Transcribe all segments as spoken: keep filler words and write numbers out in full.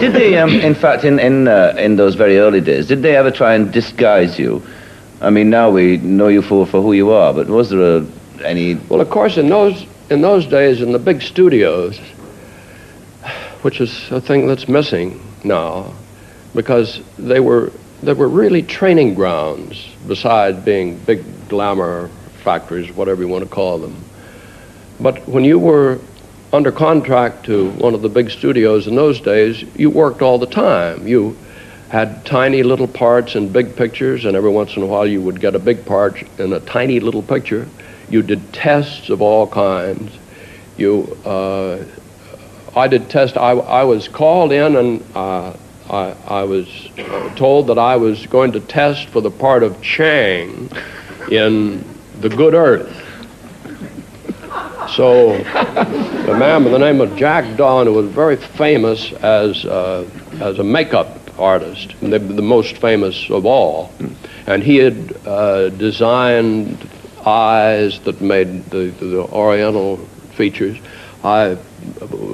Did they, um, in fact, in in, uh, in those very early days, did they ever try and disguise you? I mean, now we know you for, for who you are, but was there a, any... Well, of course, in those, in those days, in the big studios, which is a thing that's missing now, because they were, they were really training grounds, besides being big glamour factories, whatever you want to call them. But when you were under contract to one of the big studios in those days, you worked all the time. You had tiny little parts in big pictures, and every once in a while you would get a big part in a tiny little picture. You did tests of all kinds. You, uh, I did tests. I, I was called in, and uh, I, I was told that I was going to test for the part of Chang in The Good Earth. So a man by the name of Jack Dawn, who was very famous as, uh, as a makeup artist, the, the most famous of all, and he had uh, designed eyes that made the, the oriental features. I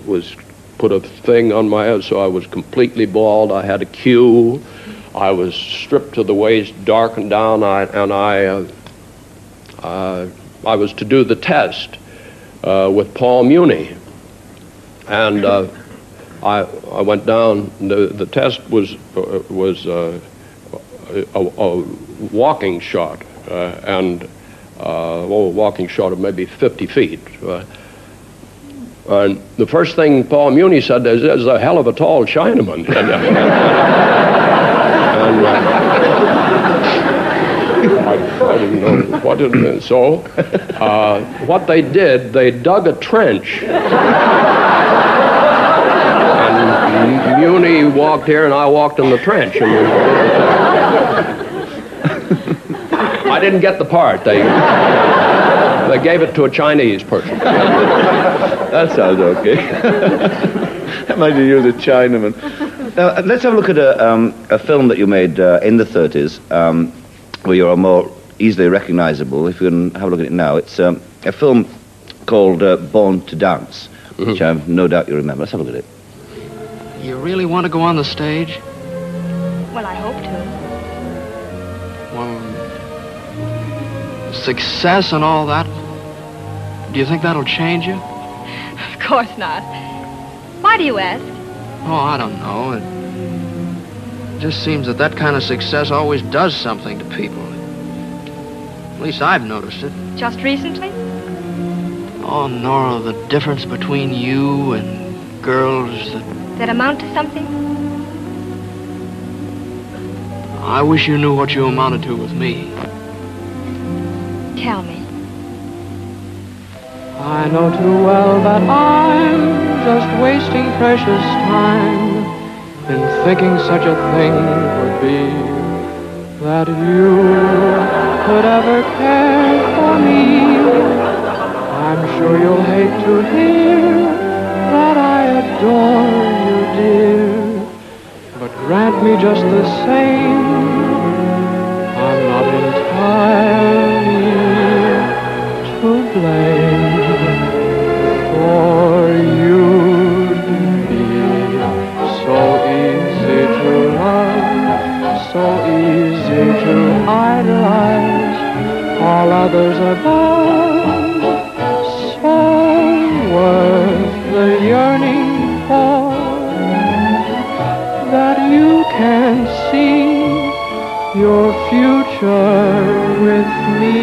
was put a thing on my head, so I was completely bald. I had a queue. I was stripped to the waist, darkened down, I, and I, uh, uh, I was to do the test. Uh, with Paul Muni, and uh, I I went down. The the test was uh, was uh, a, a walking shot, uh, and uh, well, a walking shot of maybe fifty feet. Uh, and the first thing Paul Muni said is, "There's a hell of a tall Chinaman." And, uh, and, uh, I, I didn't know what it meant. So, uh, what they did, they dug a trench. And Muni walked here, and I walked in the trench. And I didn't get the part. They, they gave it to a Chinese person. That sounds okay. Imagine you're the Chinaman. Now, let's have a look at a, um, a film that you made uh, in the thirties. Um, Well, you're more easily recognizable. If you can have a look at it now, it's um, a film called uh, Born to Dance, mm-hmm. which I've no doubt you remember. Let's have a look at it. You really want to go on the stage? Well, I hope to. Well, success and all that, do you think that'll change you? Of course not. Why do you ask? Oh, I don't know. It... It just seems that that kind of success always does something to people. At least I've noticed it. Just recently? Oh, Nora, the difference between you and girls that... That amount to something? I wish you knew what you amounted to with me. Tell me. I know too well that I'm just wasting precious time in thinking such a thing would be, that you could ever care for me. I'm sure you'll hate to hear that I adore you, dear, but grant me just the same, I'm not entirely to blame for you. So easy to idolize all others above, so worth the yearning for, that you can see your future with me,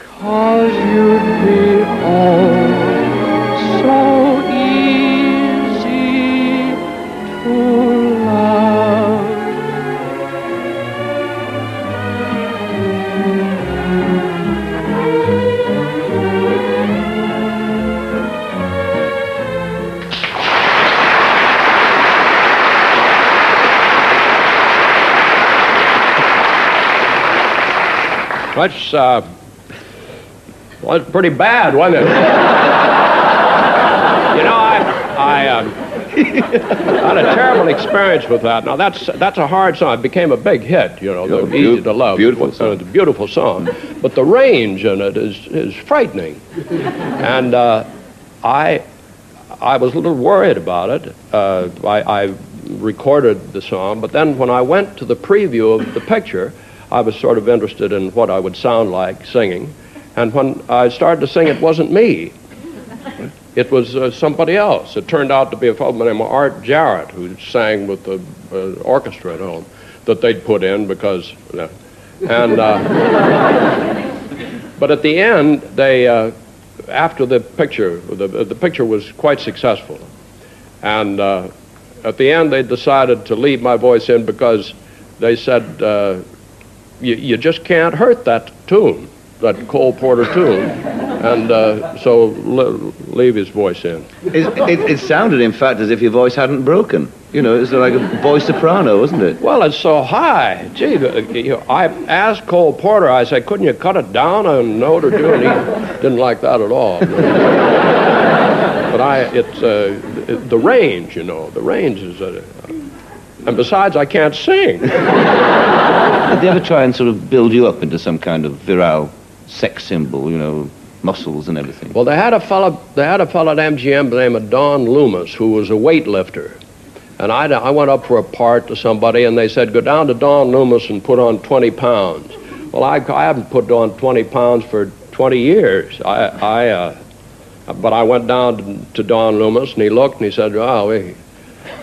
'cause you'd be all so easy to love. That's, uh, well, that's pretty bad, wasn't it? You know, I, I um, had a terrible experience with that. Now, that's that's a hard song. It became a big hit, you know, you know the Easy to Love. Beautiful song. It's a beautiful song. But the range in it is, is frightening. And uh, I, I was a little worried about it. Uh, I, I recorded the song, but then when I went to the preview of the picture, I was sort of interested in what I would sound like singing. And when I started to sing, it wasn't me. It was uh, somebody else. It turned out to be a fellow named Art Jarrett, who sang with the uh, orchestra at home, that they'd put in because... Uh, and uh, But at the end, they... Uh, after the picture, the, the picture was quite successful. And uh, at the end, they decided to leave my voice in because they said, uh, you, you just can't hurt that tune, that Cole Porter tune. And uh, so le leave his voice in. It, it, it sounded, in fact, as if your voice hadn't broken. You know, it was like a boy soprano, wasn't it? Well, it's so high. Gee, you know, I asked Cole Porter, I said, couldn't you cut it down a note or two? And he didn't like that at all. But I, it's uh, the range, you know, the range is... Uh, and besides, I can't sing. Did they ever try and sort of build you up into some kind of virile sex symbol, you know, muscles and everything? Well, they had a fellow, they had a fellow at M G M named Don Loomis, who was a weightlifter. And I, I went up for a part to somebody, and they said, go down to Don Loomis and put on twenty pounds. Well, I, I haven't put on twenty pounds for twenty years. I, I, uh, but I went down to Don Loomis, and he looked, and he said, oh, we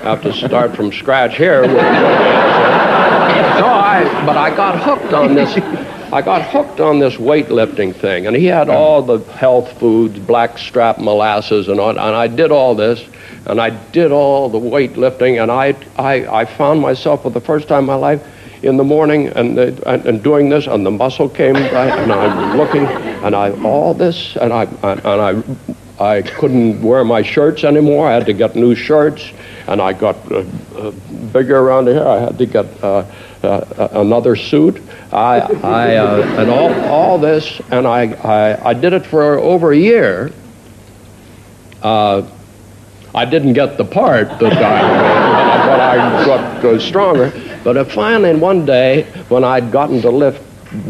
have to start from scratch here. So I, but I got hooked on this. I got hooked on this weightlifting thing, and he had all the health foods, blackstrap molasses, and all, and I did all this. And I did all the weightlifting, and I, I, I found myself for the first time in my life in the morning and, the, and, and doing this, and the muscle came back, and I'm looking, and I all this, and I and I, I couldn't wear my shirts anymore. I had to get new shirts, and I got uh, uh, bigger around here. I had to get uh, uh, another suit. I, I uh, and all all this, and I, I I did it for over a year. Uh, I didn't get the part that I, but I got uh, stronger. But uh, finally, one day, when I'd gotten to lift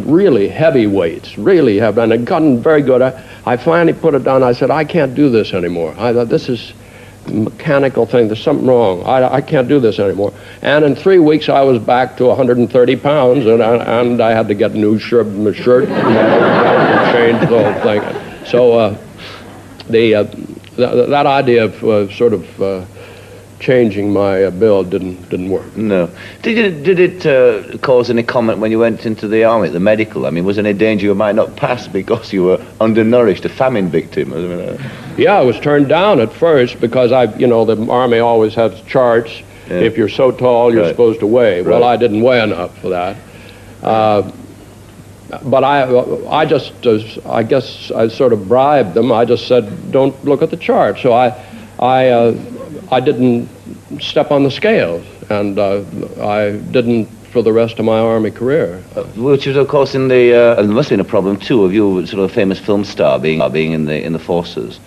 really heavy weights, really heavy, and I'd gotten very good, I, I finally put it down. I said, I can't do this anymore. I thought, this is a mechanical thing. There's something wrong. I, I can't do this anymore. And in three weeks, I was back to one hundred thirty pounds, and I, and I had to get a new shirt, my shirt, and change the whole thing. So uh, the... Uh, That, that idea of uh, sort of uh, changing my uh, build didn't didn't work. No. Did it, did it uh, cause any comment when you went into the army, the medical? I mean, was there any danger you might not pass because you were undernourished, a famine victim? I mean, uh... Yeah, I was turned down at first because I, you know, the army always has charts. Yeah. If you're so tall, you're right. supposed to weigh. Right. Well, I didn't weigh enough for that. Uh, But I, I just, uh, I guess I sort of bribed them. I just said, don't look at the chart. So I, I, uh, I didn't step on the scales, and uh, I didn't for the rest of my army career. Uh, which is, of course, in the, uh, and there must have been a problem too of you, sort of a famous film star, being uh, being in the in the forces.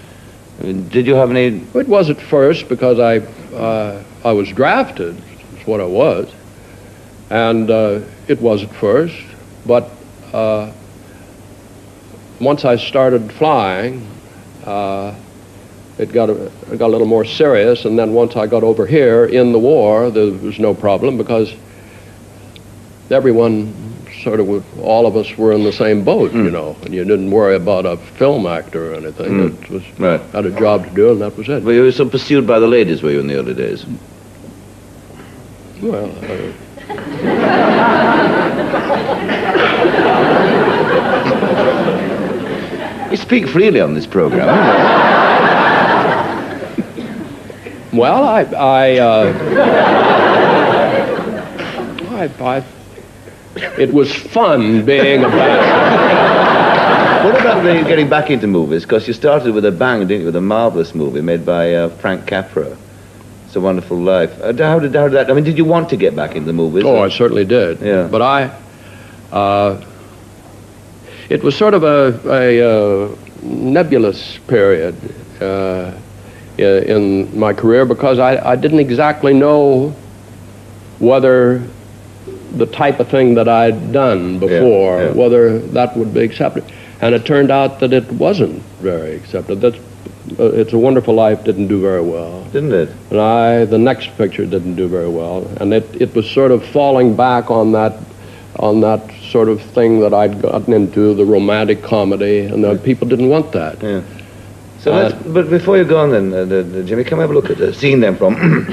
I mean, did you have any? It was at first because I, uh, I was drafted. That's what I was, and uh, it was at first, but. Uh, once I started flying, uh, it got a, it got a little more serious, and then once I got over here in the war, there was no problem because everyone sort of, all of us were in the same boat, mm. you know, and you didn't worry about a film actor or anything. Mm. It was, right. had a job to do, and that was it. Well, you were so pursued by the ladies, were you, in the early days? Well, I... You speak freely on this program. Well, I, I, uh, I, I, it was fun being a bachelor. What about the, getting back into movies? Because you started with a bang, didn't you? With a marvelous movie made by uh, Frank Capra, "It's a Wonderful Life." Uh, how did, how did that? I mean, did you want to get back into the movies? Oh, or? I certainly did. Yeah. But I. Uh, It was sort of a, a uh, nebulous period uh, in my career because I, I didn't exactly know whether the type of thing that I'd done before, yeah, yeah. whether that would be accepted. And it turned out that it wasn't very accepted. That's uh, It's a Wonderful Life didn't do very well. Didn't it? And I, the next picture didn't do very well. And it, it was sort of falling back on that, on that sort of thing that I'd gotten into, the romantic comedy, and the people didn't want that. Yeah. So uh, let's, but before you go on then, uh, the, the, Jimmy, can we have a look at the scene then from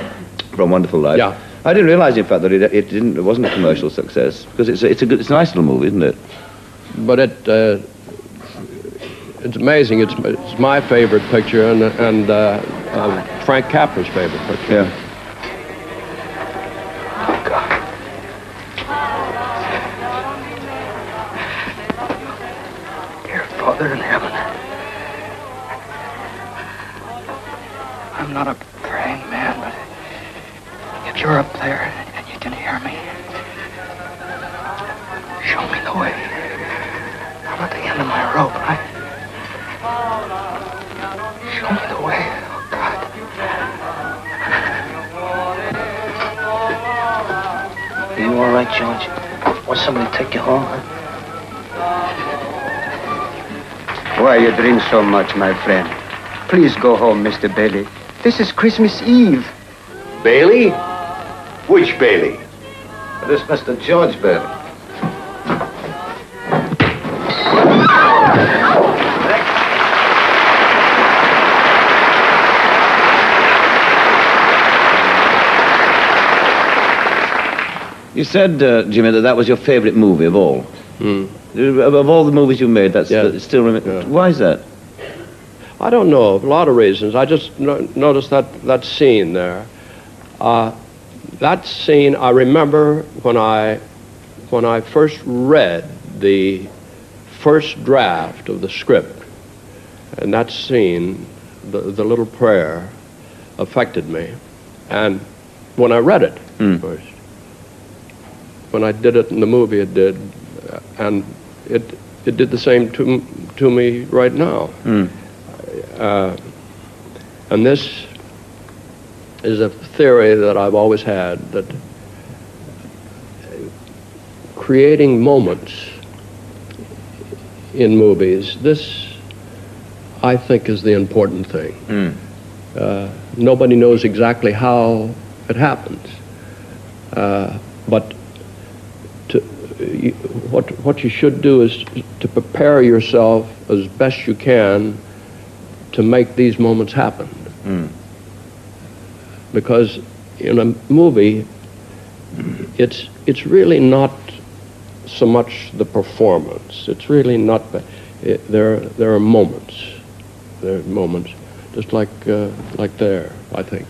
from Wonderful Life? Yeah. I didn't realize, in fact, that it, it didn't. It wasn't a commercial success, because it's a, it's a good, it's a nice little movie, isn't it? But it uh, it's amazing. It's it's my favorite picture, and and uh, uh, Frank Capra's favorite picture. Yeah. Oh God. Dear Father in heaven, I'm not a praying man, but if you're up there and you can hear me, show me the way. I'm at the end of my rope, right? Show me the way, oh God. Are you all right, George? Want somebody to take you home, huh? Why you drink so much, my friend? Please go home, Mister Bailey. This is Christmas Eve. Bailey? Which Bailey? This Mister George Bailey. You said, uh, Jimmy, that that was your favorite movie of all. Mm. Of all the movies you made, that's yeah. the, still remains. Yeah. Why is that? I don't know. A lot of reasons. I just no noticed that, that scene there. Uh, that scene, I remember when I, when I first read the first draft of the script, and that scene, the, the little prayer, affected me. And when I read it mm. first, when I did it in the movie, it did, and it it did the same to to me right now. Mm. Uh, and this is a theory that I've always had, that creating moments in movies, this I think is the important thing. Mm. Uh, nobody knows exactly how it happens, uh, but. To, you, what, what you should do is to prepare yourself as best you can to make these moments happen. Mm. Because in a movie, it's, it's really not so much the performance. It's really not, it, there, there are moments. There are moments, just like, uh, like there, I think.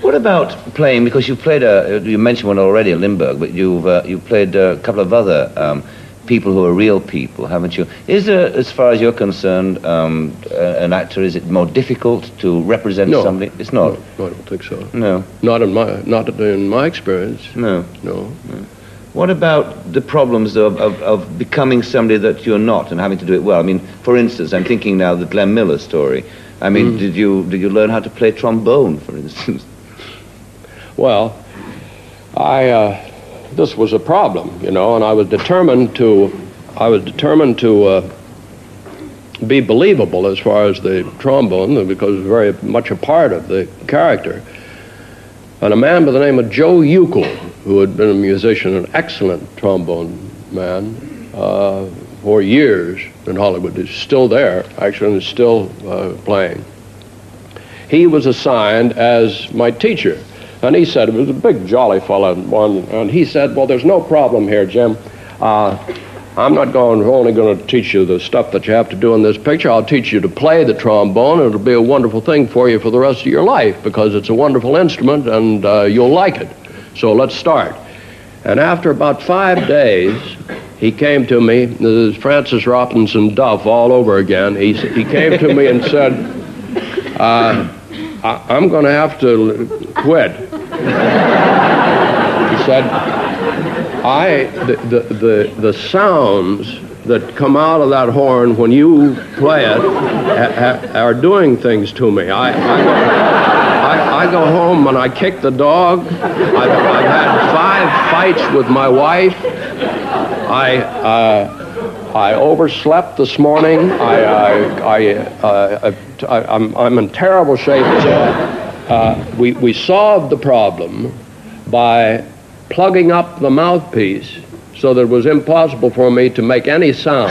What about playing, because you played a, you mentioned one already, Lindbergh, but you've uh, you played a couple of other um, people who are real people, haven't you? Is there, as far as you're concerned, um, an actor, is it more difficult to represent no, somebody? It's not? No, I don't think so. No. Not in my, not in my experience. No. No. No. What about the problems of, of, of becoming somebody that you're not and having to do it well? I mean, for instance, I'm thinking now of the Glenn Miller story. I mean, mm. did you did you learn how to play trombone, for instance? Well, I uh, this was a problem, you know, and I was determined to I was determined to uh, be believable as far as the trombone, because it was very much a part of the character. And a man by the name of Joe Yukl, who had been a musician, an excellent trombone man, uh, for years in Hollywood, is still there, actually, and is still uh, playing. He was assigned as my teacher, and he said, it was a big jolly fellow, one, and he said, well, there's no problem here, Jim. Uh, I'm not going, only going to teach you the stuff that you have to do in this picture. I'll teach you to play the trombone, and it'll be a wonderful thing for you for the rest of your life, because it's a wonderful instrument, and uh, you'll like it. So let's start. And after about five days, he came to me, this is Francis Robinson Duff all over again. He, he came to me and said, uh, I, I'm going to have to quit. He said, I, the, the, the, the sounds that come out of that horn when you play it ha, ha, are doing things to me. I, I, I, I go home and I kick the dog. I've, I've had five fights with my wife. I, uh, I overslept this morning. I, I, I, uh, I, I, I'm, I'm in terrible shape. Uh, we, we solved the problem by plugging up the mouthpiece so that it was impossible for me to make any sound.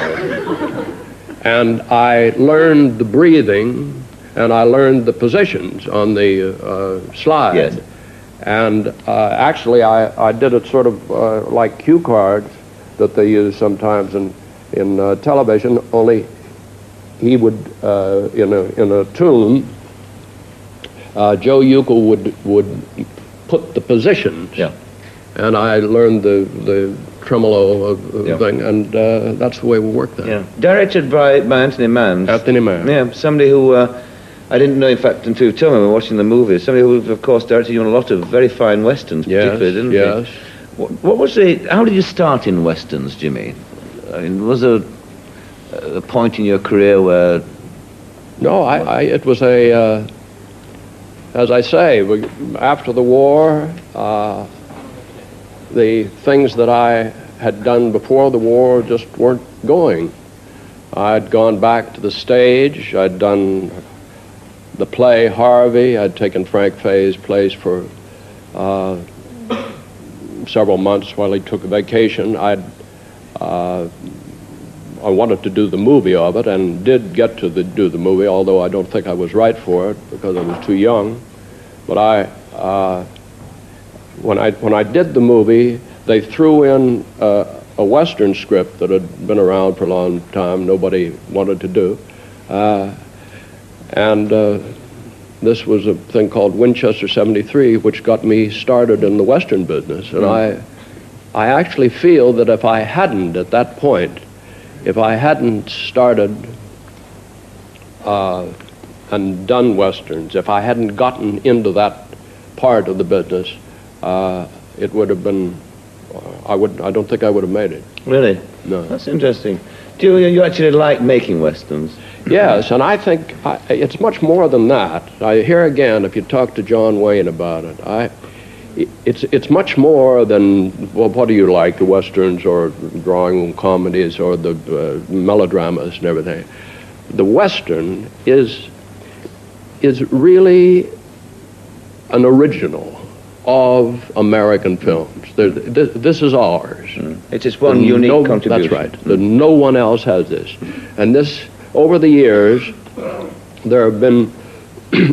And I learned the breathing, and I learned the positions on the uh, slide. Yes. And uh, actually, I, I did it sort of uh, like cue cards that they use sometimes in, in uh, television, only he would, uh, in, a, in a tune, uh, Joe Yukl would, would put the positions. Yeah. And I learned the, the tremolo uh, yeah. thing, and uh, that's the way we worked that. Yeah. Directed by, by Anthony Mann. Anthony Mann. Yeah, somebody who, uh, I didn't know, in fact, until you told me when watching the movies, somebody who, of course, directed you on a lot of very fine Westerns, yes, particularly, didn't yes. he? Yes, yes. What, what was the, how did you start in Westerns, Jimmy? I mean, was there a, a point in your career where... No, I, I, it was a, uh, as I say, we, after the war, uh, the things that I had done before the war just weren't going. I'd gone back to the stage, I'd done the play Harvey, I'd taken Frank Fay's place for... Uh, several months while he took a vacation. I'd, uh, I wanted to do the movie of it and did get to the, do the movie, although I don't think I was right for it because I was too young. But I, uh, when, I, when I did the movie, they threw in uh, a Western script that had been around for a long time, nobody wanted to do. Uh, and uh, This was a thing called Winchester seventy-three, which got me started in the Western business. And mm. I, I actually feel that if I hadn't, at that point, if I hadn't started uh, and done Westerns, if I hadn't gotten into that part of the business, uh, it would have been, I, would, I don't think I would have made it. Really? No. That's interesting. Do you, you actually like making Westerns? Yes, and I think I, it's much more than that. I, here again, if you talk to John Wayne about it, I, it's, it's much more than, well, what do you like, the Westerns or drawing room comedies or the uh, melodramas and everything. The Western is, is really an original of American films. There, th this is ours. Mm. It's just one and unique no, contribution. That's right. Mm. The, no one else has this. And this... Over the years, there have been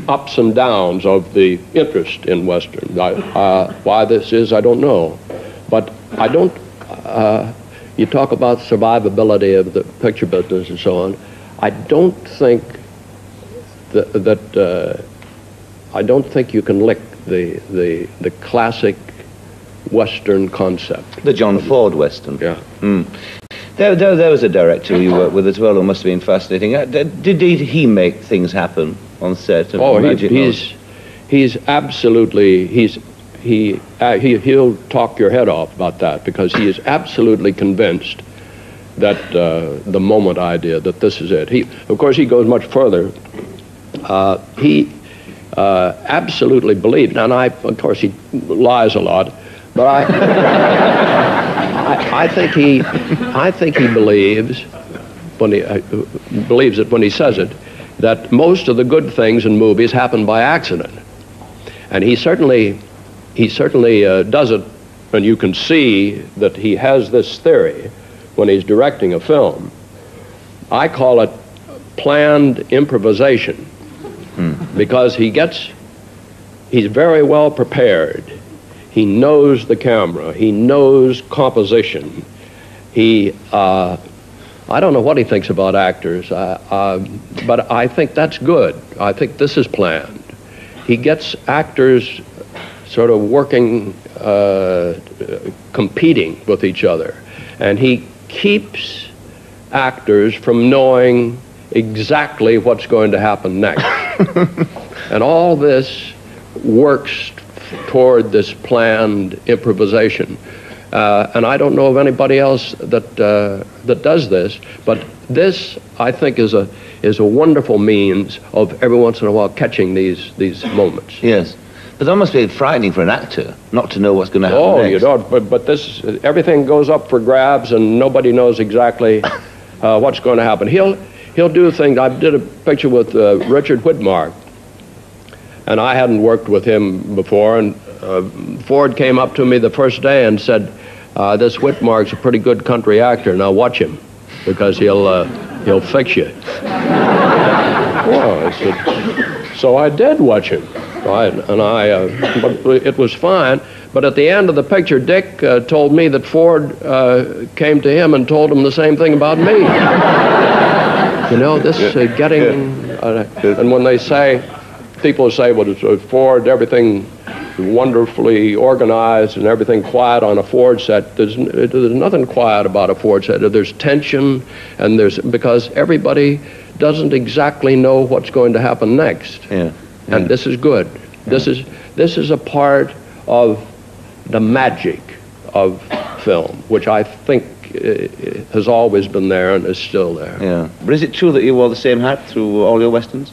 ups and downs of the interest in Western. I, uh, why this is, I don't know. But I don't, uh, you talk about survivability of the picture business and so on. I don't think th that, uh, I don't think you can lick the, the, the classic Western concept. The John Ford Western. Yeah. Mm. There, there, there was a director you worked with as well who must have been fascinating. Did he make things happen on set? Oh, he, he's, he's absolutely, he's, he, uh, he, he'll talk your head off about that because he is absolutely convinced that uh, the moment idea, that this is it. He, of course, he goes much further. Uh, he uh, absolutely believed, and I, of course, he lies a lot, but I... I, I think he, I think he believes, when he uh, believes it when he says it, that most of the good things in movies happen by accident, and he certainly, he certainly uh, does it, and you can see that he has this theory when he's directing a film. I call it planned improvisation, hmm. because he gets, he's very well prepared. He knows the camera, he knows composition. He, uh, I don't know what he thinks about actors, uh, uh, but I think that's good. I think this is planned. He gets actors sort of working, uh, competing with each other, and he keeps actors from knowing exactly what's going to happen next. And all this works toward this planned improvisation. Uh, and I don't know of anybody else that, uh, that does this, but this, I think, is a, is a wonderful means of every once in a while catching these, these moments. Yes. But that must be frightening for an actor, not to know what's going to happen oh, next. Oh, you don't, but, but this, everything goes up for grabs and nobody knows exactly uh, what's going to happen. He'll he'll do things. I did a picture with uh, Richard Widmark, and I hadn't worked with him before. And uh, Ford came up to me the first day and said, uh, "This Widmark's a pretty good country actor. Now watch him, because he'll uh, he'll fix you." Well, I said, so I did watch him. I, and I, uh, but it was fine. But at the end of the picture, Dick uh, told me that Ford uh, came to him and told him the same thing about me. You know, this uh, getting, uh, and when they say, people say, well, it's uh, Ford, everything wonderfully organized and everything quiet on a Ford set. There's, there's nothing quiet about a Ford set. There's tension, and there's, because everybody doesn't exactly know what's going to happen next. Yeah. Yeah. And this is good. This is this is a part of the magic of film, which I think uh, has always been there and is still there. Yeah. But is it true that you wore the same hat through all your westerns?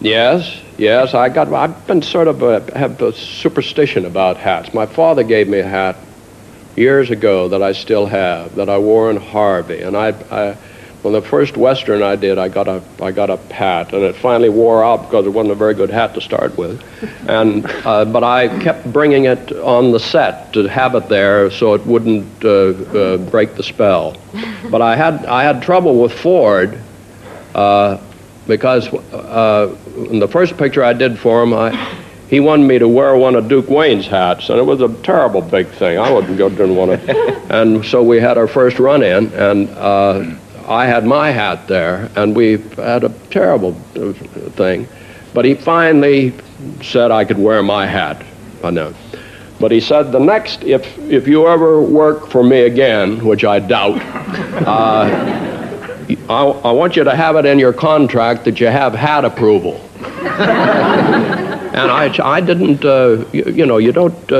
Yes. Yes. I got. I've been sort of a, have a superstition about hats. My father gave me a hat years ago that I still have, that I wore in Harvey, and I. I Well, the first Western I did, I got a, I got a hat, and it finally wore out because it wasn't a very good hat to start with. And, uh, but I kept bringing it on the set to have it there so it wouldn't uh, uh, break the spell. But I had, I had trouble with Ford uh, because uh, in the first picture I did for him, I, he wanted me to wear one of Duke Wayne's hats, and it was a terrible big thing. I wouldn't go didn't want to. And so we had our first run-in, and... Uh, I had my hat there, and we had a terrible thing. But he finally said I could wear my hat. I know. But he said, the next, if, if you ever work for me again, which I doubt, uh, I, I want you to have it in your contract that you have hat approval. And I, I didn't, uh, you, you know, you don't, uh,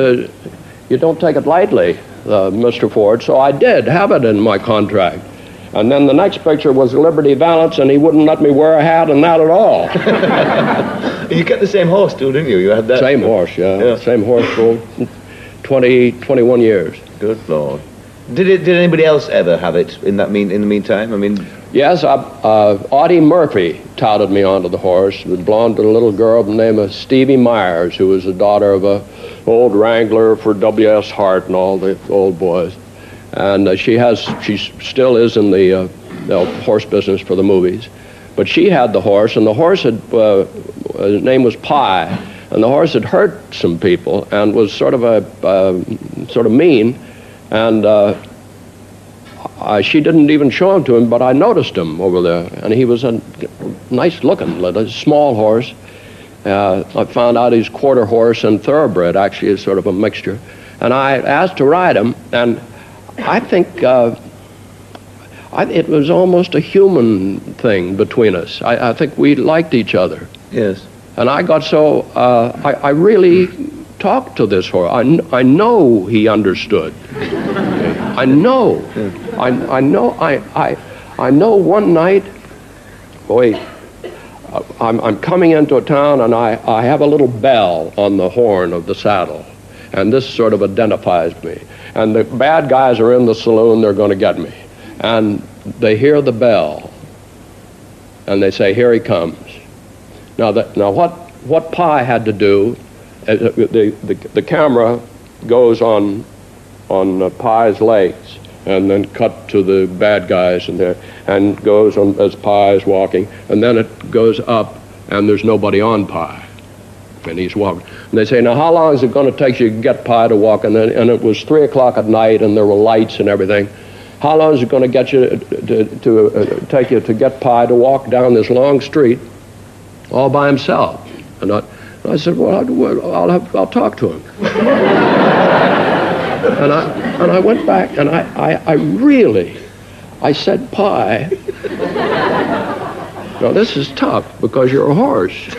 you don't take it lightly, uh, Mister Ford, so I did have it in my contract. And then the next picture was Liberty Valance, and he wouldn't let me wear a hat and that at all. You kept the same horse, too, didn't you? You had that. Same horse, yeah. yeah. Same horse for twenty, twenty-one years. Good Lord. Did it? Did anybody else ever have it in that mean? In the meantime, I mean. Yes, I, uh, Audie Murphy touted me onto the horse. It was blonde with a little girl by the name of Stevie Myers, who was the daughter of a old wrangler for W. S. Hart and all the old boys. And uh, she has, she still is in the, uh, the horse business for the movies. But she had the horse, and the horse had, uh, his name was Pie, and the horse had hurt some people and was sort of a, uh, sort of mean. And uh, I, she didn't even show him to him, but I noticed him over there. And he was a nice looking, a small horse. Uh, I found out he's quarter horse and thoroughbred, actually, is sort of a mixture. And I asked to ride him, and I think uh, I, it was almost a human thing between us. I, I think we liked each other. Yes. And I got so, uh, I, I really talked to this horse. I, kn I know he understood. I know. Yeah. I, I know, I, I, I know one night, boy, I'm, I'm coming into a town, and I, I have a little bell on the horn of the saddle. And this sort of identifies me. And the bad guys are in the saloon, they're going to get me. And they hear the bell, and they say, here he comes. Now, the, now what, what Pie had to do, uh, the, the, the camera goes on, on uh, Pie's legs, and then cut to the bad guys in there, and goes on as Pie's walking, and then it goes up, and there's nobody on Pie. And he's walking. And they say, now how long is it going to take you to get Pie to walk? And, then, and it was three o'clock at night, and there were lights and everything. How long is it going to get you to, to, to uh, take you to get Pie to walk down this long street all by himself? And I, and I said, well, I'll, I'll, have, I'll talk to him. and, I, and I went back, and I, I, I really, I said, Pie, now this is tough because you're a horse.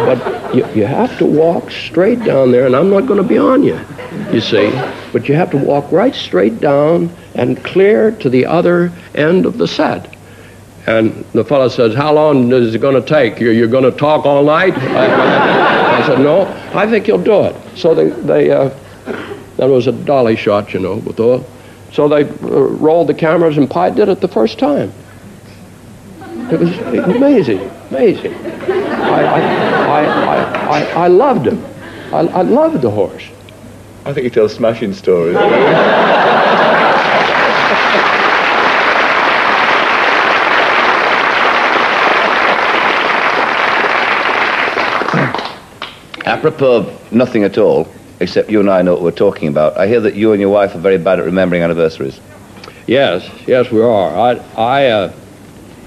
But you, you have to walk straight down there, and I'm not going to be on you, you see. But you have to walk right straight down and clear to the other end of the set. And the fellow says, how long is it going to take? You're, you're going to talk all night? I, I said, no, I think you'll do it. So they, they uh, that was a dolly shot, you know, with oil. So they uh, rolled the cameras and Pi did it the first time. It was amazing, amazing. I, I, I, I, I, I loved him. I, I loved the horse. I think he tells smashing stories. Apropos of nothing at all, except you and I know what we're talking about, I hear that you and your wife are very bad at remembering anniversaries. Yes, yes, we are. I, I, uh,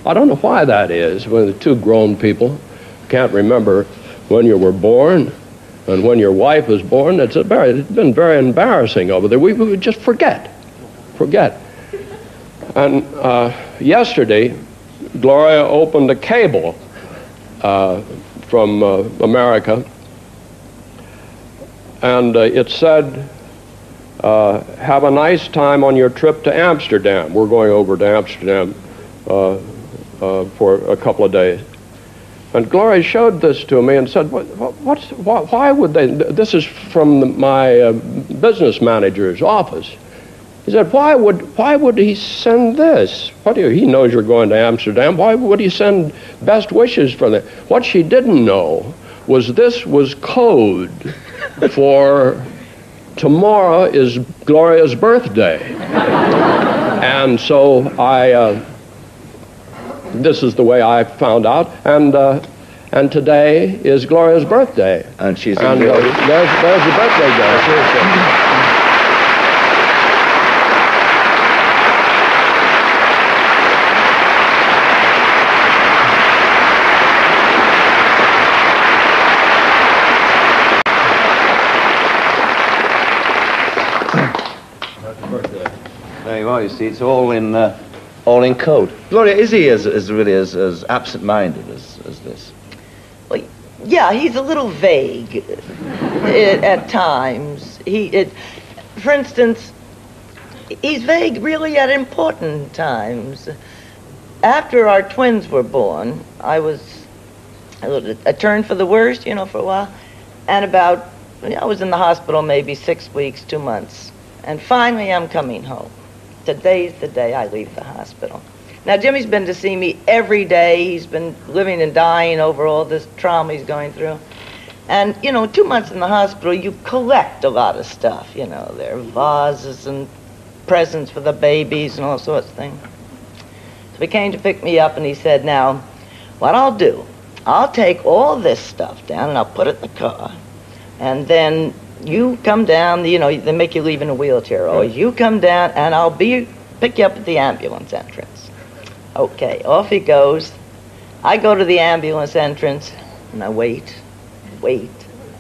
I don't know why that is. When the two grown people can't remember when you were born and when your wife was born, it's, a very, it's been very embarrassing over there. We, we would just forget, forget. And uh, yesterday, Gloria opened a cable uh, from uh, America. And uh, it said, uh, have a nice time on your trip to Amsterdam. We're going over to Amsterdam uh, uh, for a couple of days. And Gloria showed this to me and said, what, what, what's, why, why would they, this is from the, my uh, business manager's office. He said, why would, why would he send this? What do you, he knows you're going to Amsterdam. Why would he send best wishes for that? What she didn't know was this was code for tomorrow is Gloria's birthday. And so I, uh, this is the way I found out. And, uh, and today is Gloria's birthday. And she's and, uh, there's, there's the birthday girl. You see, it's all in, uh, all in code. Gloria, is he as, as really as, as absent-minded as, as this? Well, yeah, he's a little vague it, at times. He, it, for instance, he's vague really at important times. After our twins were born, I was a, a turn for the worst, you know, for a while, and about, you know, I was in the hospital maybe six weeks, two months, and finally I'm coming home. Today's the day I leave the hospital. Now, Jimmy's been to see me every day. He's been living and dying over all this trauma he's going through. And, you know, two months in the hospital, you collect a lot of stuff. You know, there are vases and presents for the babies and all sorts of things. So he came to pick me up, and he said, now, what I'll do, I'll take all this stuff down, and I'll put it in the car, and then you come down, you know, they make you leave in a wheelchair, or you come down and I'll be pick you up at the ambulance entrance. Okay, off he goes. I go to the ambulance entrance and I wait, wait.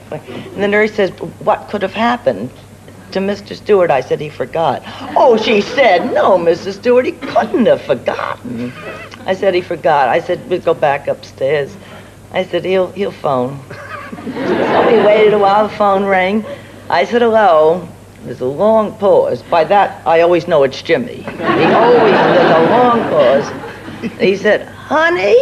wait. And the nurse says, what could have happened to Mister Stewart? I said, he forgot. Oh, she said, no, Missus Stewart, he couldn't have forgotten. I said, he forgot. I said, we'll go back upstairs. I said, he'll, he'll phone. So we waited a while, the phone rang. I said, hello. There's a long pause. By that, I always know it's Jimmy. He always, there's a long pause. He said, honey?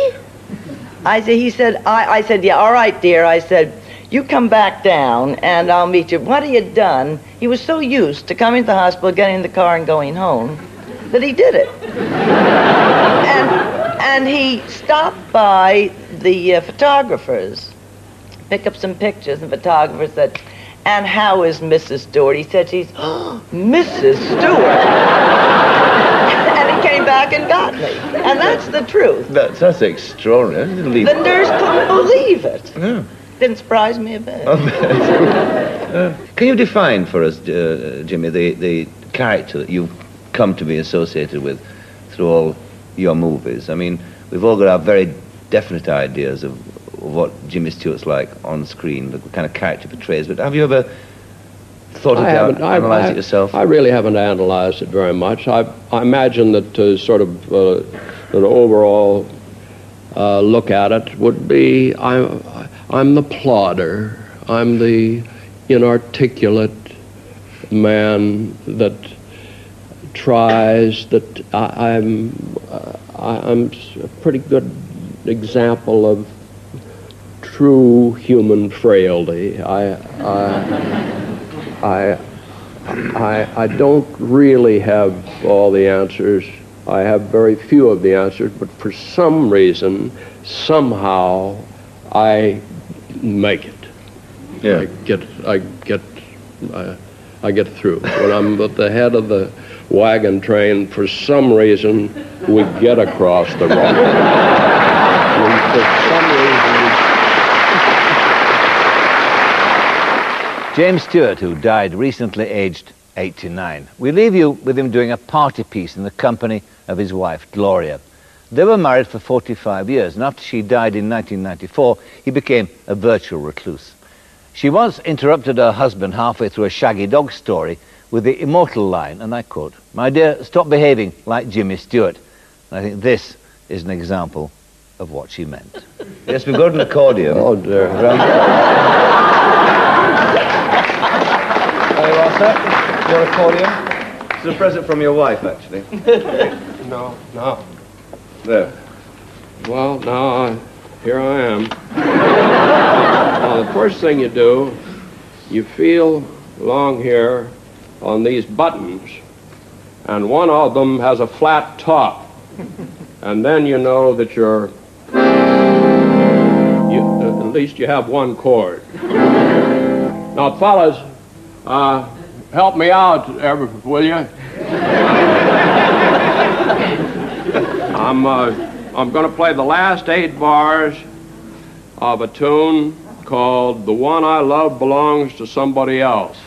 I said, he said, I, I said, yeah, all right, dear. I said, you come back down and I'll meet you. What have you done? He was so used to coming to the hospital, getting in the car and going home, that he did it. and, and he stopped by the uh, photographers. Pick up some pictures, and the photographer said, and how is Missus Stewart? He said, she's, oh, Missus Stewart. And he came back and got me. And that's the truth. That's, that's extraordinary. I didn't leave the it. Nurse couldn't believe it. No. Didn't surprise me a bit. Oh, uh, can you define for us, uh, Jimmy, the, the character that you've come to be associated with through all your movies? I mean, we've all got our very definite ideas of what Jimmy Stewart's like on screen, the kind of character he portrays, but have you ever thought of that, analyzed I, it yourself? I really haven't analyzed it very much. I, I imagine that uh, sort of uh, an overall uh, look at it would be, I, I'm the plodder, I'm the inarticulate man that tries, that I, I'm, uh, I, I'm a pretty good example of true human frailty. I, I, I, I, I don't really have all the answers. I have very few of the answers, but for some reason, somehow, I make it. Yeah. I get, I get, I, I get through. When I'm at the head of the wagon train, for some reason, we get across the road. For some reason. James Stewart, who died recently aged eighty-nine. We leave you with him doing a party piece in the company of his wife, Gloria. They were married for forty-five years, and after she died in nineteen ninety-four, he became a virtual recluse. She once interrupted her husband halfway through a shaggy dog story with the immortal line, and I quote, "My dear, stop behaving like Jimmy Stewart." And I think this is an example of what she meant. Yes, we've got an accordion. Oh, dear. There you are, sir. Your accordion. It's a present from your wife, actually. No, no. There. Well, now, I, here I am. Now, the first thing you do, you feel along here on these buttons, and one of them has a flat top, and then you know that you're, you, uh, at least you have one chord. Now, fellas, uh, help me out, ever, will you? I'm, uh, I'm going to play the last eight bars of a tune called "The One I Love Belongs to Somebody Else."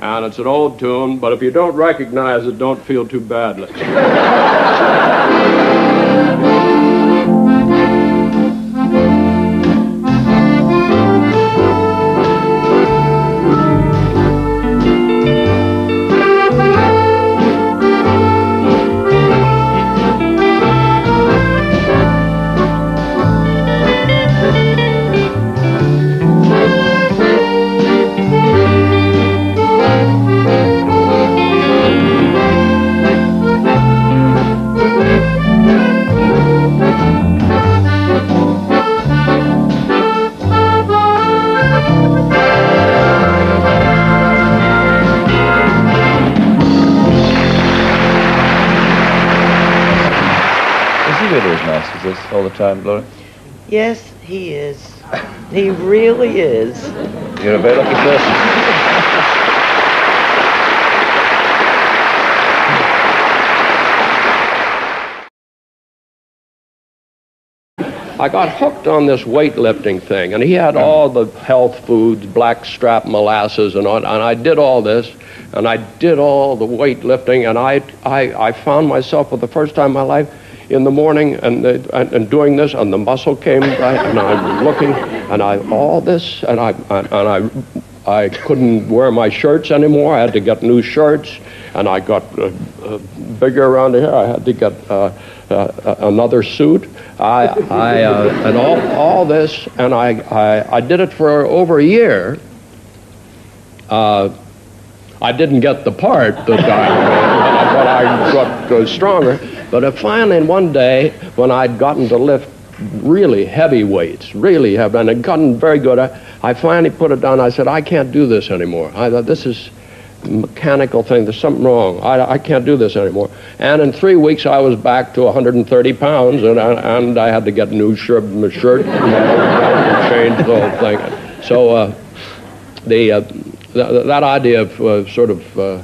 And it's an old tune, but if you don't recognize it, don't feel too badly. All the time, Gloria? Yes, he is. He really is. You're a very lucky person. I got hooked on this weightlifting thing, and he had all the health foods, blackstrap molasses, and all, and I did all this, and I did all the weightlifting, and I, I, I found myself for the first time in my life in the morning, and, the, and and doing this, and the muscle came back, and I'm looking, and I all this, and I and I I couldn't wear my shirts anymore. I had to get new shirts, and I got uh, uh, bigger around here. I had to get uh, uh, another suit. I I uh, and all all this, and I I I did it for over a year. Uh, I didn't get the part that I, but I got uh, stronger. But finally, one day, when I'd gotten to lift really heavy weights, really heavy, and I'd gotten very good, I, I finally put it down. I said, I can't do this anymore. I thought, this is a mechanical thing. There's something wrong. I, I can't do this anymore. And in three weeks, I was back to one hundred thirty pounds, and I, and I had to get a new shirt, my shirt, and I changed the whole thing. So uh, the, uh, th that idea of uh, sort of... Uh,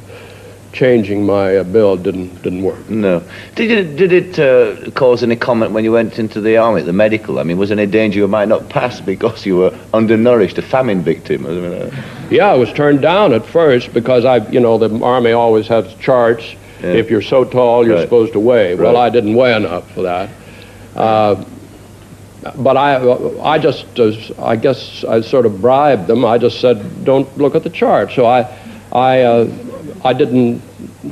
changing my uh, build didn't didn't work. No. Did it did it uh, cause any comment when you went into the army, the medical? I mean, was there any danger you might not pass because you were undernourished, a famine victim? I mean, uh... Yeah, I was turned down at first because I, you know, the army always has charts. Yeah. If you're so tall, you're right. supposed to weigh. Right. Well, I didn't weigh enough for that. Uh, But I, I just, uh, I guess I sort of bribed them. I just said, don't look at the chart. So I, I. Uh, I didn't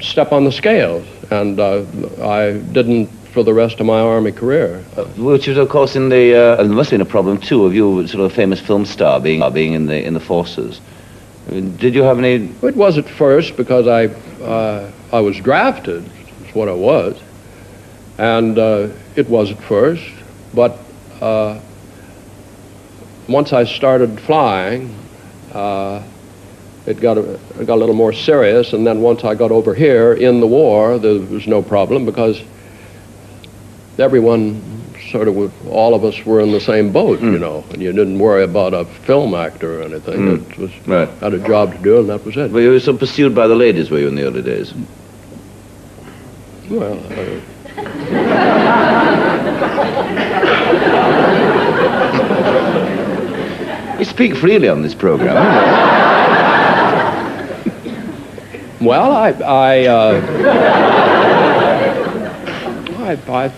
step on the scales, and uh, I didn't for the rest of my army career. Uh, which is, of course, in the uh, and there must have been a problem too of you, sort of a famous film star, being uh, being in the in the forces. I mean, did you have any? It was at first because I uh, I was drafted, is what I was, and uh, it was at first. But uh, once I started flying. Uh, it got, a, it got a little more serious, and then once I got over here in the war, there was no problem because everyone sort of, all of us were in the same boat, mm. you know, and you didn't worry about a film actor or anything. Mm. It was, right. had a job to do, and that was it. Well, you were so pursued by the ladies, were you, in the early days? Well, I... You speak freely on this program. Well, I, I, uh, I, I,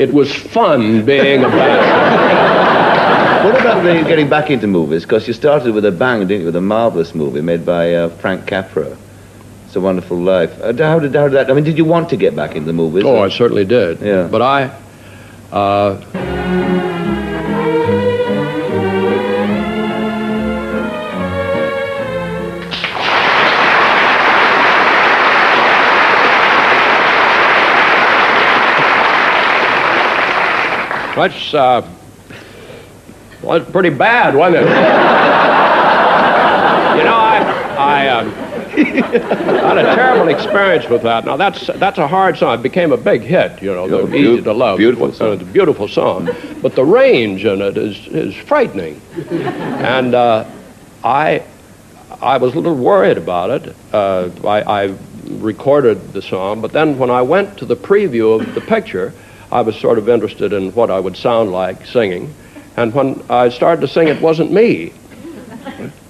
it was fun being a bachelor. What about the, getting back into movies? Because you started with a bang, didn't you? With a marvelous movie made by uh, Frank Capra, It's a Wonderful Life. Uh, how, did, how did that? I mean, did you want to get back into the movies? Oh, or? I certainly did. Yeah. But I. Uh, That's, uh, well, that's pretty bad, wasn't it? You know, I, I uh, had a terrible experience with that. Now, that's, that's a hard song. It became a big hit, you know, you know easy to love. Beautiful song. Uh, it's a beautiful song. But the range in it is, is frightening. And uh, I, I was a little worried about it. Uh, I, I recorded the song, but then when I went to the preview of the picture, I was sort of interested in what I would sound like singing. And when I started to sing, it wasn't me.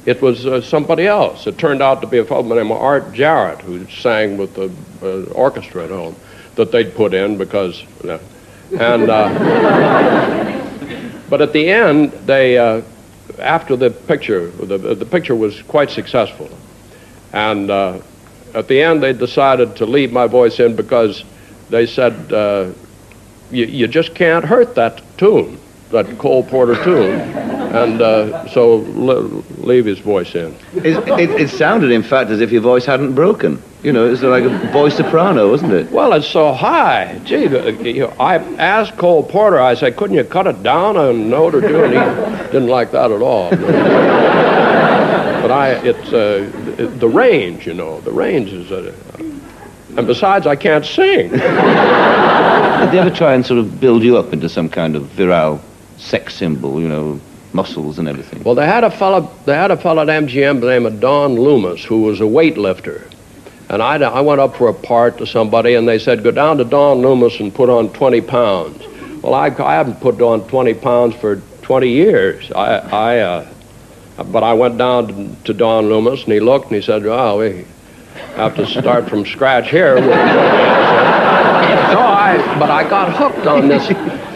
It was uh, somebody else. It turned out to be a fellow named Art Jarrett, who sang with the uh, orchestra at home, that they'd put in because... Uh, and, uh, but at the end, they, uh, after the picture, the, the picture was quite successful. And uh, at the end, they decided to leave my voice in because they said, uh, You, you just can't hurt that tune, that Cole Porter tune, and uh, so l leave his voice in. It, it, it sounded, in fact, as if your voice hadn't broken. You know, it was like a boy soprano, wasn't it? Well, it's so high. Gee, you know, I asked Cole Porter, I said, couldn't you cut it down a note or two? And he didn't like that at all. But I, it's uh, the range, you know, the range is... Uh, and besides, I can't sing. Did they ever try and sort of build you up into some kind of virile sex symbol, you know, muscles and everything? Well, they had a fella, they had a fella at M G M named Don Loomis, who was a weightlifter. And I, I went up for a part to somebody, and they said, go down to Don Loomis and put on twenty pounds. Well, I, I haven't put on twenty pounds for twenty years. I, I, uh, but I went down to Don Loomis, and he looked, and he said, oh, we... have to start from scratch here. So I, but I got hooked on this,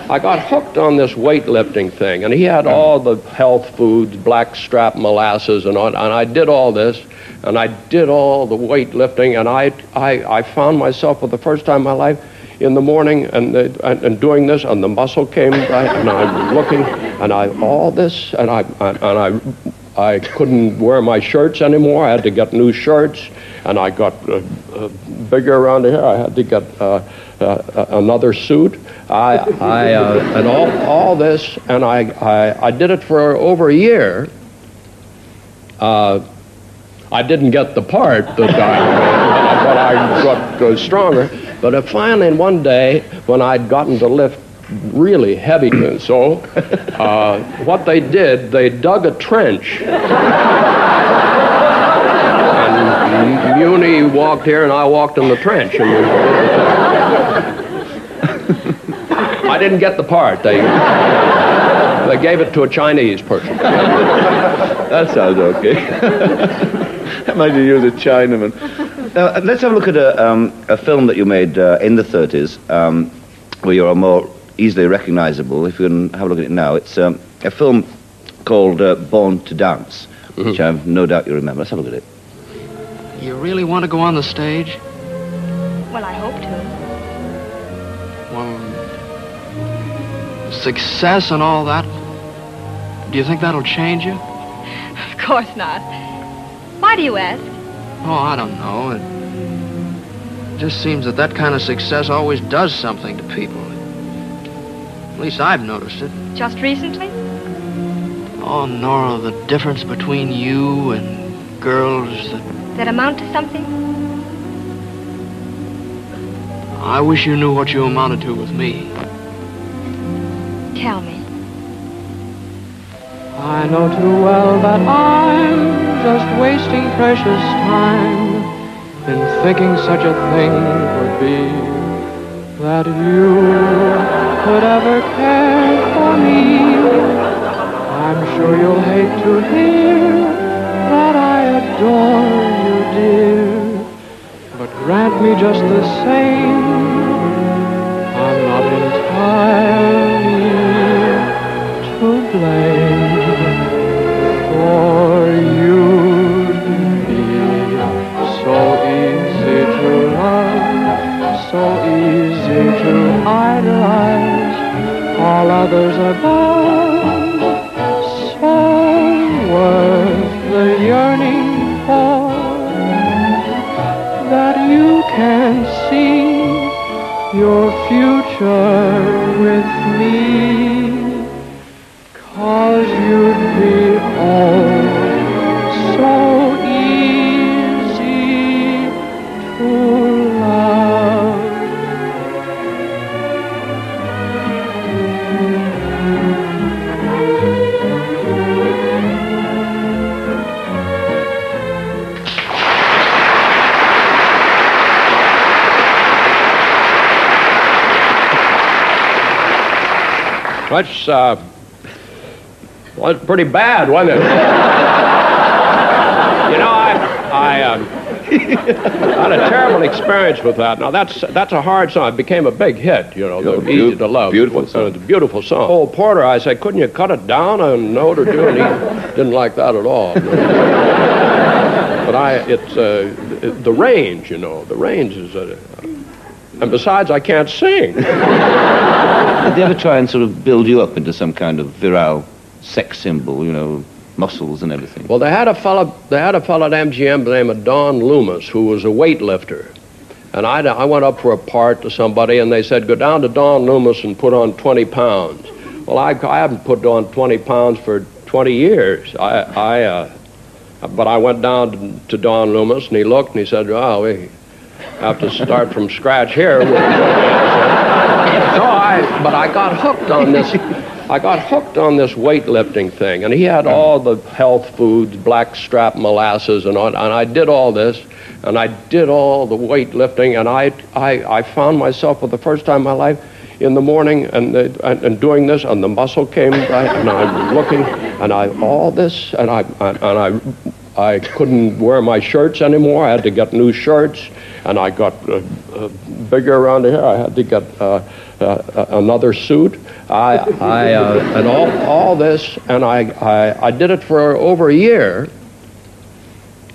I got hooked on this weightlifting thing, and he had all the health foods, blackstrap molasses, and all, and I did all this, and I did all the weightlifting, and I, I, I found myself for the first time in my life in the morning, and, the, and, and doing this, and the muscle came right, and I'm looking, and I, all this, and I, and, and I, I couldn't wear my shirts anymore. I had to get new shirts, and I got uh, uh, bigger around here. I had to get uh, uh, another suit. I, I uh, and all, all this, and I, I, I did it for over a year. Uh, I didn't get the part that I, but I got uh, stronger. But uh, finally, one day, when I'd gotten to lift really heavy. So, uh, what they did, they dug a trench. And Muni walked here, and I walked in the trench. I didn't get the part. They, they gave it to a Chinese person. That sounds okay. Imagine you as a Chinaman. Now, let's have a look at a, um, a film that you made uh, in the thirties, um, where you're a more easily recognizable. If you can have a look at it now, it's um, a film called uh, Born to Dance, mm-hmm. which I've no doubt you remember. Let's have a look at it. You really want to go on the stage? Well, I hope to. Well, success and all that, do you think that'll change you? Of course not. Why do you ask? Oh, I don't know. It just seems that that kind of success always does something to people. At least I've noticed it. Just recently? Oh, Nora, the difference between you and girls that... That amount to something? I wish you knew what you amounted to with me. Tell me. I know too well that I'm just wasting precious time in thinking such a thing would be that you could ever care for me. I'm sure you'll hate to hear that I adore you, dear, but grant me just the same, I'm not entirely to blame for you to be so easy to love, so easy to idolize, all others above. Worth the yearning for that you can see your future with me, 'cause you'd be all so easy to love. That's, uh, well, that's pretty bad, wasn't it? You know, I, I um, had a terrible experience with that. Now, that's that's a hard song. It became a big hit, you know, you know the Easy to Love. Beautiful song. Uh, it's a beautiful song. Cole Porter, I said, couldn't you cut it down a note or two? And he didn't like that at all. But I, it's, uh, the, the range, you know, the range is, uh, and besides, I can't sing. Did they ever try and sort of build you up into some kind of virile sex symbol, you know, muscles and everything? Well, they had a fellow, they had a fellow at M G M named Don Loomis, who was a weightlifter. And I, I went up for a part to somebody, and they said, go down to Don Loomis and put on twenty pounds. Well, I, I haven't put on twenty pounds for twenty years. I, I, uh, but I went down to Don Loomis, and he looked, and he said, oh, we have to start from scratch here. So I, but I got hooked on this, I got hooked on this weightlifting thing, and he had all the health foods, blackstrap molasses, and all, and I did all this, and I did all the weightlifting, and I, I, I found myself for the first time in my life in the morning, and, the, and, and doing this, and the muscle came back, and I'm looking, and I, all this, and I, and I, I couldn't wear my shirts anymore. I had to get new shirts, and I got uh, uh, bigger around here. I had to get uh, uh, another suit. I, I uh, and all all this, and I, I I did it for over a year.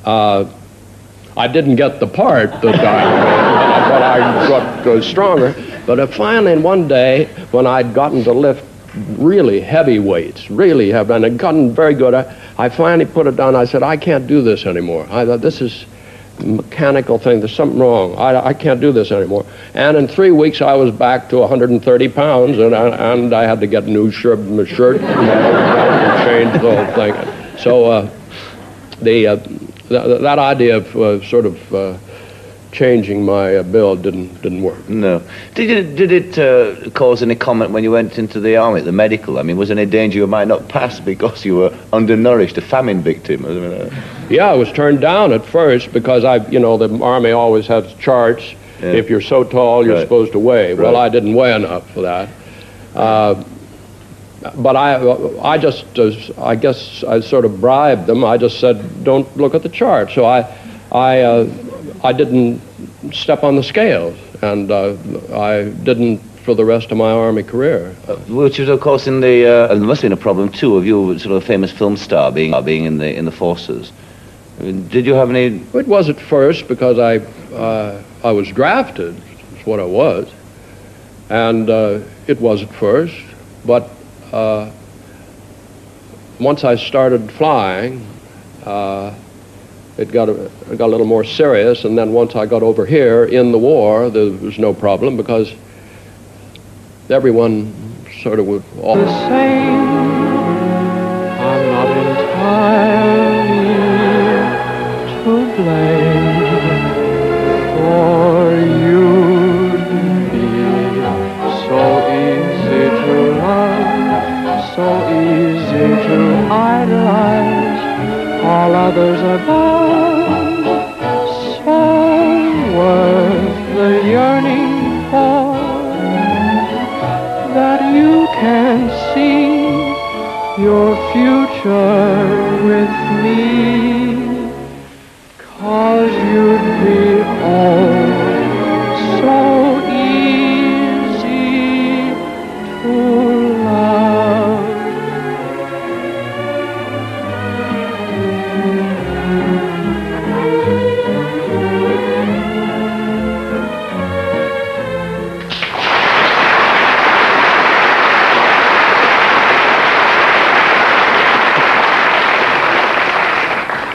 Uh, I didn't get the part that I, but I got uh, stronger. But uh, finally, one day when I'd gotten to lift really heavy weights, really heavy, and it gotten very good. I, I finally put it down. I said, I can't do this anymore. I thought, this is a mechanical thing. There's something wrong. I, I can't do this anymore. And in three weeks, I was back to one hundred thirty pounds, and I, and I had to get a new shirt, my shirt, and change the whole thing. So uh, the, uh, th that idea of uh, sort of uh, changing my uh, build didn't didn't work. No. Did it, did it uh, cause any comment when you went into the army, the medical? I mean, was there any danger you might not pass because you were undernourished, a famine victim? I mean, uh... Yeah, I was turned down at first because I, you know, the army always has charts. Yeah. If you're so tall, you're right. supposed to weigh. Right. Well, I didn't weigh enough for that. Uh, But I, I just, uh, I guess I sort of bribed them. I just said, don't look at the chart. So I, I. Uh, I didn't step on the scales, and uh, I didn't for the rest of my army career. Uh, which was, of course, in the uh, and there must have been a problem too of you, sort of a famous film star, being uh, being in the in the forces. I mean, did you have any? It was at first because I uh, I was drafted, is what I was, and uh, it was at first. But uh, once I started flying. Uh, It got, a, it got a little more serious, and then once I got over here in the war, there was no problem because everyone sort of would all the same. I'm not entirely others are bound. So worth the yearning for, that you can see your future with me, 'cause you'd be all so easy to love.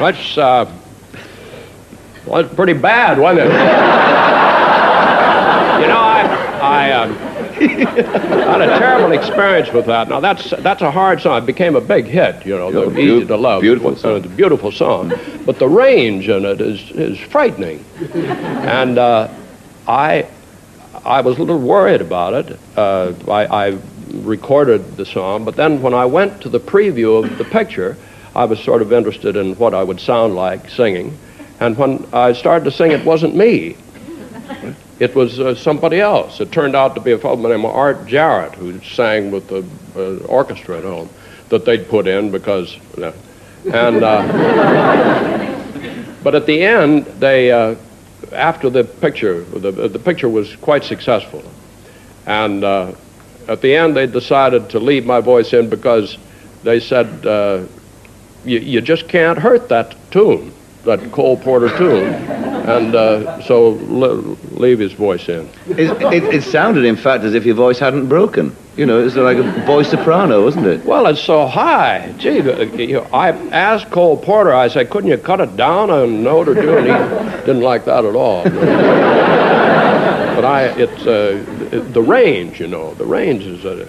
That's, uh, well, that's pretty bad, wasn't it? You know, I, I uh, had a terrible experience with that. Now, that's that's a hard song. It became a big hit, you know, you know the Easy to Love. Beautiful song. Uh, it's a beautiful song. But the range in it is, is frightening. And uh, I, I was a little worried about it. Uh, I, I recorded the song, but then when I went to the preview of the picture, I was sort of interested in what I would sound like singing. And when I started to sing, it wasn't me. It was uh, somebody else. It turned out to be a fellow named Art Jarrett, who sang with the uh, orchestra at home, that they'd put in because... Uh, and uh, But at the end, they, uh, after the picture, the, the picture was quite successful. And uh, at the end, they decided to leave my voice in because they said, uh, You, you just can't hurt that tune, that Cole Porter tune, and uh, so li leave his voice in. It, it, it sounded, in fact, as if your voice hadn't broken. You know, it was like a boy soprano, wasn't it? Well, it's so high. Gee, you know, I asked Cole Porter, I said, couldn't you cut it down a note or two? And he didn't like that at all. But I, it's uh, the range, you know, the range is... Uh,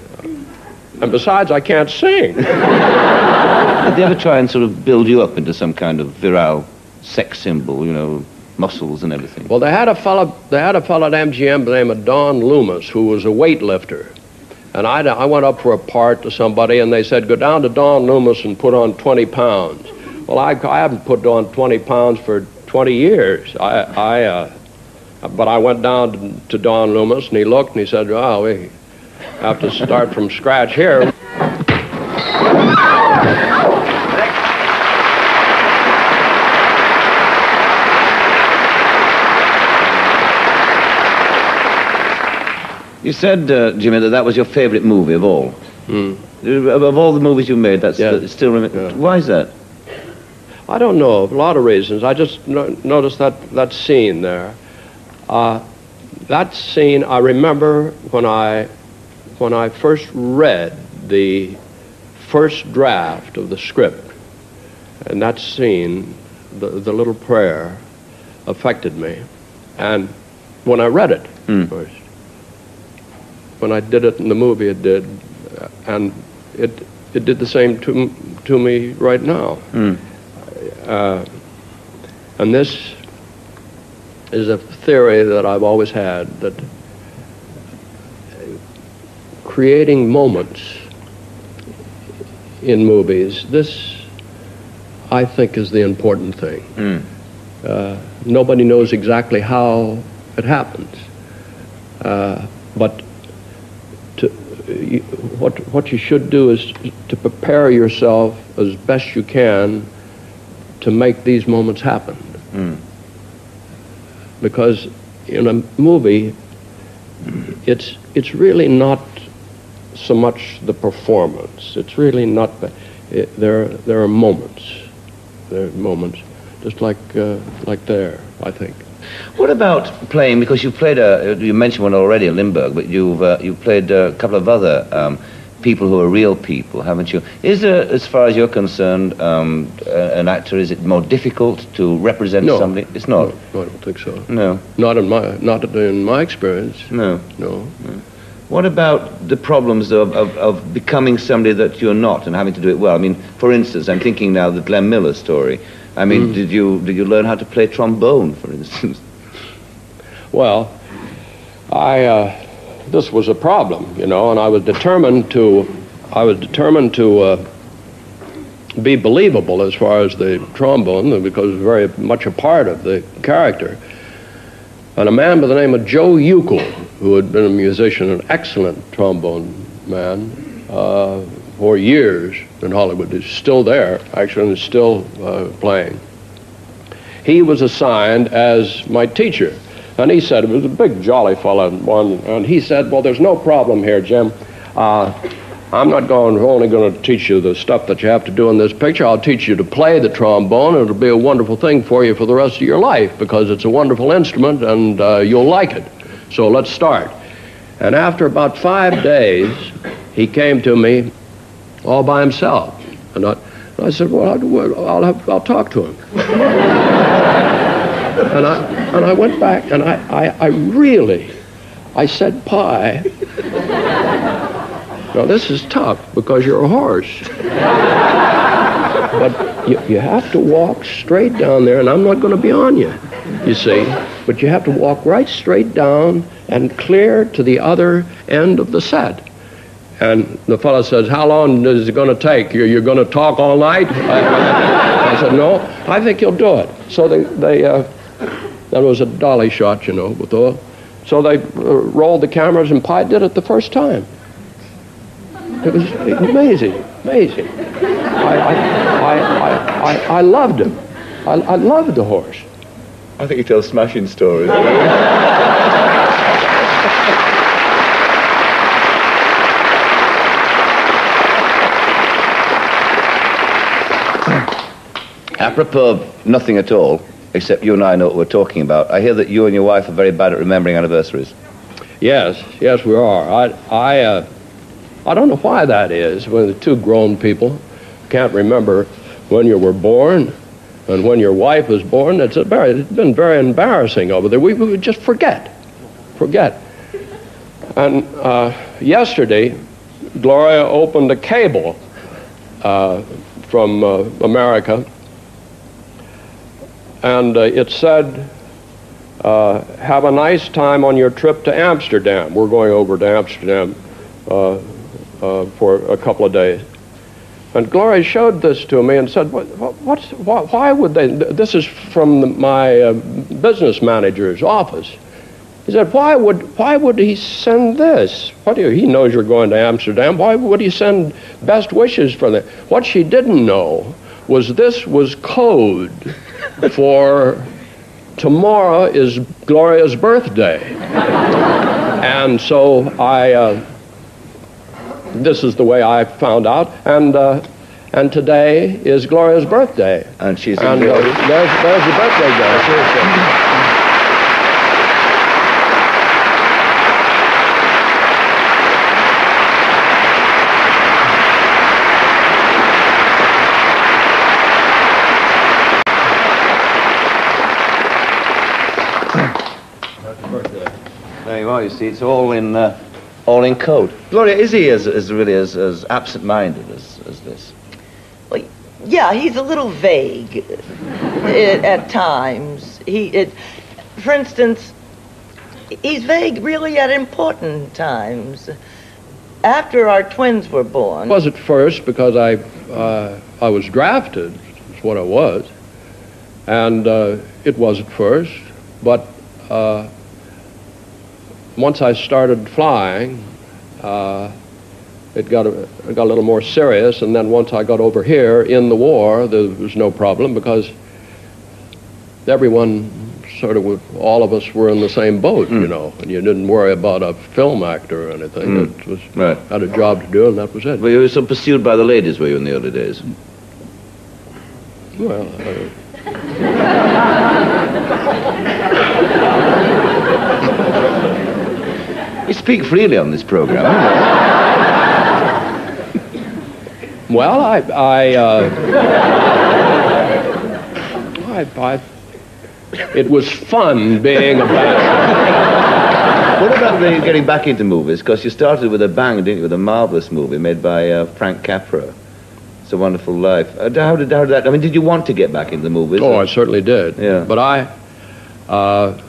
and besides, I can't sing. Did they ever try and sort of build you up into some kind of virile sex symbol, you know, muscles and everything? Well, they had a fella, they had a fella at M G M named Don Loomis, who was a weightlifter. And I, I went up for a part to somebody, and they said, go down to Don Loomis and put on twenty pounds. Well, I, I haven't put on twenty pounds for twenty years. I, I, uh, but I went down to Don Loomis, and he looked, and he said, oh, we have to start from scratch here. You said, uh, Jimmy, that that was your favorite movie of all. Mm. Of all the movies you made, that's yeah. the, still remember. Yeah. Why is that? I don't know. A lot of reasons. I just no noticed that, that scene there. Uh, that scene, I remember when I, when I first read the first draft of the script, and that scene, the, the little prayer, affected me. And when I read it mm. first, when I did it in the movie, it did, and it it did the same to to me right now. Mm. Uh, and this is a theory that I've always had, that creating moments in movies, this I think is the important thing. Mm. Uh, nobody knows exactly how it happens, uh, but. You, what, what you should do is to prepare yourself as best you can to make these moments happen. Mm. Because in a movie, it's, it's really not so much the performance. It's really not, it, there, there are moments. There are moments, just like, uh, like there, I think. What about playing, because you played a, you mentioned one already, Lindbergh, but you've uh, you played a couple of other um, people who are real people, haven't you? Is there, as far as you're concerned, um, an actor, is it more difficult to represent no, somebody? It's not? No, I don't think so. No. Not in my, not in my experience. No. No. No. What about the problems of, of, of becoming somebody that you're not and having to do it well? I mean, for instance, I'm thinking now the Glenn Miller story. I mean, mm. did you did you learn how to play trombone, for instance? Well, I uh, this was a problem, you know, and I was determined to I was determined to uh, be believable as far as the trombone, because it was very much a part of the character. And a man by the name of Joe Yukl, who had been a musician, an excellent trombone man, uh, for years in Hollywood, is still there, actually, and is still uh, playing. He was assigned as my teacher. And he said, it was a big, jolly fellow, one, and he said, well, there's no problem here, Jim. Uh, I'm not going, only going to teach you the stuff that you have to do in this picture. I'll teach you to play the trombone. It'll be a wonderful thing for you for the rest of your life, because it's a wonderful instrument, and uh, you'll like it. So let's start. And after about five days, he came to me all by himself. And I, and I said, well, I'll, I'll, have, I'll talk to him. And I, and I went back, and I, I, I really, I said, Pi, now this is tough because you're a horse. But you, you have to walk straight down there, and I'm not going to be on you, you see. But you have to walk right straight down and clear to the other end of the set. And the fellow says, how long is it going to take? You're, you're going to talk all night? I, I, I said, no, I think you'll do it. So they... they uh, that was a dolly shot, you know, with oil. So they uh, rolled the cameras, and Pi did it the first time. It was amazing, amazing. I, I, I, I, I loved him. I, I loved the horse. I think he tells smashing stories. Apropos of nothing at all, except you and I know what we're talking about. I hear that you and your wife are very bad at remembering anniversaries. Yes, yes, we are. I, I, uh, I don't know why that is, when the two grown people can't remember when you were born and when your wife was born. It's, a very, it's been very embarrassing over there. We, we would just forget, forget. And uh, yesterday, Gloria opened a cable uh, from uh, America. And uh, it said, uh, have a nice time on your trip to Amsterdam. We're going over to Amsterdam uh, uh, for a couple of days. And Gloria showed this to me and said, what, what's, why, why would they, this is from the, my uh, business manager's office. He said, why would, why would he send this? What do you, he knows you're going to Amsterdam. Why would he send best wishes for that? What she didn't know was this was code for tomorrow is Gloria's birthday. And so I, uh, this is the way I found out, and uh, and today is Gloria's birthday. And she's and, uh, there's, there's the birthday girl. You see, it's all in, uh, all in code. Gloria, is he as, as really as, as absent-minded as, as this? Well, yeah, he's a little vague it, at times. He, it, for instance, he's vague really at important times. After our twins were born, it was at first because I, uh, I was drafted. That's what I was, and uh, it was at first, but. Uh, Once I started flying, uh, it, got a, it got a little more serious, and then once I got over here in the war, there was no problem because everyone sort of, all of us were in the same boat, mm. you know, and you didn't worry about a film actor or anything. Mm. It was, right. Had a job to do, and that was it. Well, you were so pursued by the ladies, were you, in the early days? Well, I... You speak freely on this program. Well, I, I, uh, I, I, it was fun being a bachelor. What about the, getting back into movies? Because you started with a bang, didn't you? With a marvelous movie made by uh, Frank Capra, "It's a Wonderful Life." Uh, how did, how did that? I mean, did you want to get back into the movies? Oh, or? I certainly did. Yeah. But I. Uh,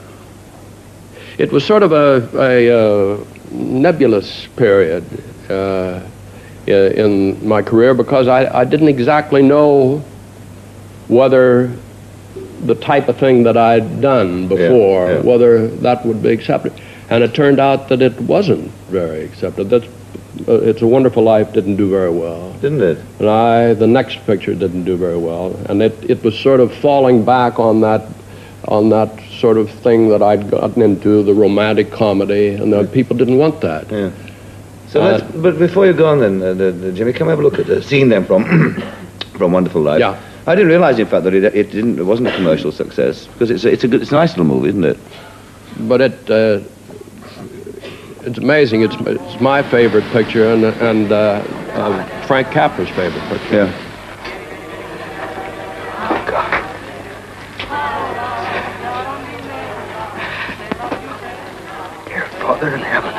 It was sort of a, a uh, nebulous period. Uh, in my career, because I, I didn't exactly know whether the type of thing that I'd done before, yeah, yeah. whether that would be accepted. And it turned out that it wasn't very accepted. That's, uh, It's a Wonderful Life didn't do very well. Didn't it? And I, the next picture didn't do very well. And it, it was sort of falling back on that, on that sort of thing that I'd gotten into, the romantic comedy, and the people didn't want that. Yeah. So uh, let's, but before you go on then, uh, the, the, Jimmy, come have a look at the scene then from, from Wonderful Life. Yeah. I didn't realize, in fact, that it, it didn't. It wasn't a commercial success, because it's a, it's a good, it's a nice little movie, isn't it? But it, uh, it's amazing. It's it's my favorite picture, and and uh, uh, Frank Capra's favorite picture. Yeah. Oh God. Dear Father in heaven,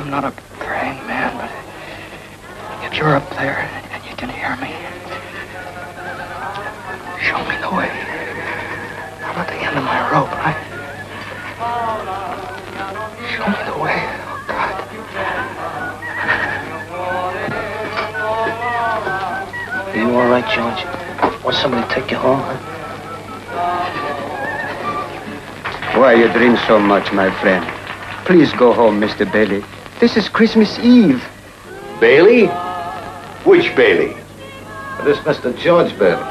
I'm not a praying man, but if you're up there and you can hear me, show me the way. I'm at the end of my rope, right? Show me the way, oh God. Are you all right, George? Want somebody to take you home, huh? Why you dream so much, my friend? Please go home, Mister Bailey. This is Christmas Eve. Bailey? Which Bailey? This Mister George Bailey.